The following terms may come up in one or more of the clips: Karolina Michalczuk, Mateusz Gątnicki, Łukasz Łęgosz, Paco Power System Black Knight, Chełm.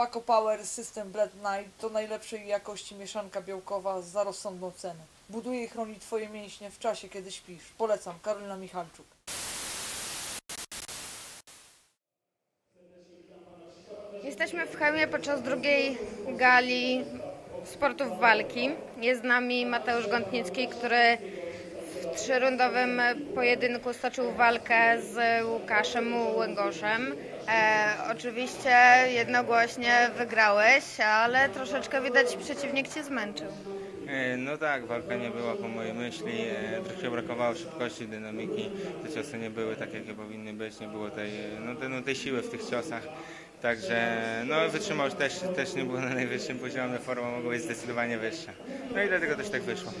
Paco Power System Black Knight to najlepszej jakości mieszanka białkowa za rozsądną cenę. Buduje i chroni Twoje mięśnie w czasie, kiedy śpisz. Polecam. Karolina Michalczuk. Jesteśmy w Chełmie podczas drugiej gali sportów walki. Jest z nami Mateusz Gątnicki, który w trzyrundowym pojedynku stoczył walkę z Łukaszem Łęgoszem. Oczywiście jednogłośnie wygrałeś, ale troszeczkę widać, przeciwnik Cię zmęczył. No tak, walka nie była po mojej myśli, trochę brakowało szybkości, dynamiki, te ciosy nie były tak, jakie powinny być, nie było tej siły w tych ciosach, także no, wytrzymałość też nie była na najwyższym poziomie, forma mogła być zdecydowanie wyższa, no i dlatego też tak wyszło.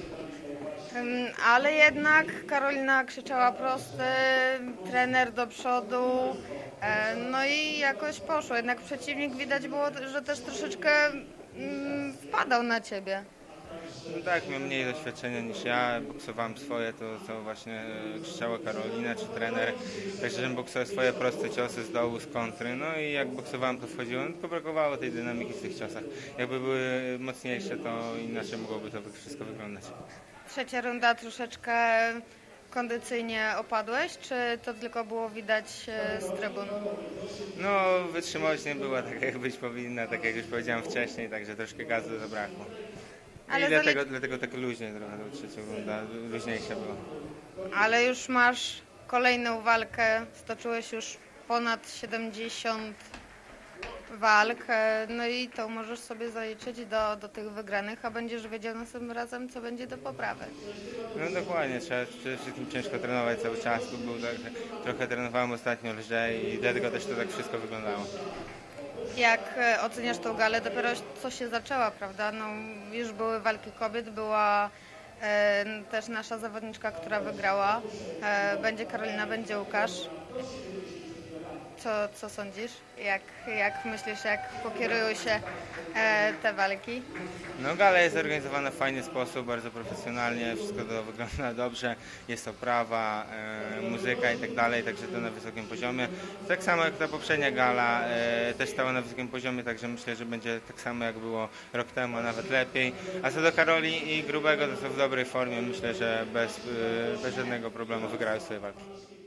Ale jednak Karolina krzyczała prosty, trener do przodu, no i jakoś poszło, jednak przeciwnik widać było, że też troszeczkę wpadał na Ciebie. No tak, miał mniej doświadczenia niż ja, boksowałem swoje, to co właśnie krzyczała Karolina czy trener, także żebym boksował swoje proste ciosy z dołu, z kontry, no i jak boksowałem to wchodziłem, tylko brakowało tej dynamiki w tych ciosach. Jakby były mocniejsze, to inaczej mogłoby to wszystko wyglądać. Trzecia runda troszeczkę kondycyjnie opadłeś, czy to tylko było widać z trybun? No, wytrzymałość nie była tak, jak być powinna, tak jak już powiedziałem wcześniej, także troszkę gazu zabrakło. Ale dlatego tak luźniej trochę do trzeciej rundy, luźniejsza była. Ale już masz kolejną walkę, stoczyłeś już ponad 70 walk, no i to możesz sobie zaliczyć do tych wygranych, a będziesz wiedział następnym razem, co będzie do poprawy. No dokładnie, trzeba przede wszystkim ciężko trenować cały czas, bo trochę trenowałem ostatnio lżej i dlatego też to tak wszystko wyglądało. Jak oceniasz tą galę? Dopiero co się zaczęła, prawda? No, już były walki kobiet, była też nasza zawodniczka, która wygrała. Będzie Karolina, będzie Łukasz. Co sądzisz? Jak myślisz, jak pokierują się te walki? No gala jest zorganizowana w fajny sposób, bardzo profesjonalnie, wszystko to wygląda dobrze, jest oprawa, muzyka i tak dalej, także to na wysokim poziomie. Tak samo jak ta poprzednia gala też stała na wysokim poziomie, także myślę, że będzie tak samo jak było rok temu, a nawet lepiej. A co do Karoli i Grubego, to są w dobrej formie, myślę, że bez żadnego problemu wygrają swoje walki.